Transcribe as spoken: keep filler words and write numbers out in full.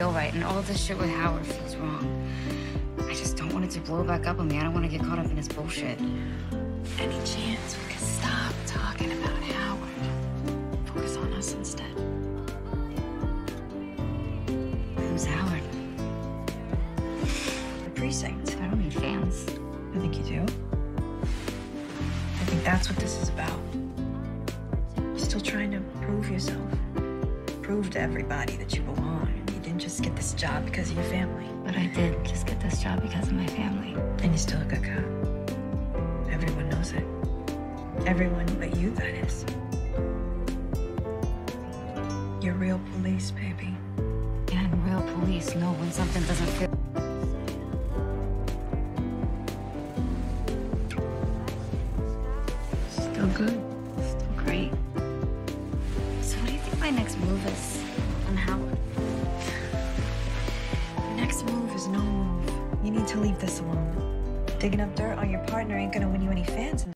feel right, and all of this shit with Howard feels wrong. I just don't want it to blow back up on me. I don't want to get caught up in his bullshit. Any chance we could stop talking about Howard? Focus on us instead. Who's Howard? The precinct. I don't mean fans. I think you do. I think that's what this is about. You're still trying to prove yourself. Prove to everybody that you belong. Just get this job because of your family. But I did just get this job because of my family. And you're still a good cop. Everyone knows it. Everyone but you, that is. You're real police, baby. Yeah, I'm real police know when something doesn't feel... Still good. Still great. So what do you think my next move is on Howard? Next move is no move. You need to leave this alone. Digging up dirt on your partner ain't gonna win you any fans.